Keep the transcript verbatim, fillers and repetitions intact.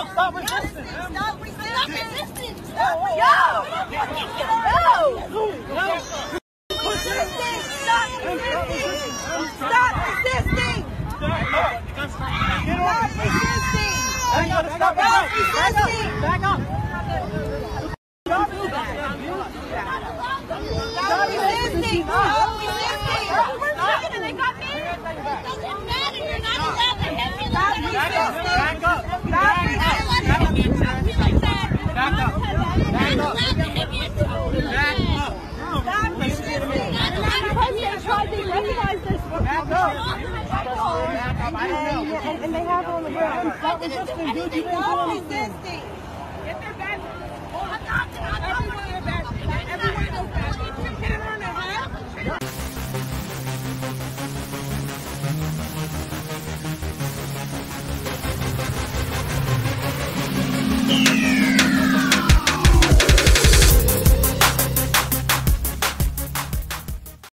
Stop, stop resisting. Stop resisting. Stop resisting. Yo! No! Stop resisting. Stop resisting. Stop resisting. Stop resisting. Back up. Stop resisting. Stop resisting. They got me. It doesn't matter. You're not allowed to hit me like that. Back up. Back up. Back up. Back up. Back up. Stop resisting. Every person that tried, they recognize this. Back up. And they have on the ground. Stop resisting, dude. You didn't do anything. Get their back. I'm not. I'm not.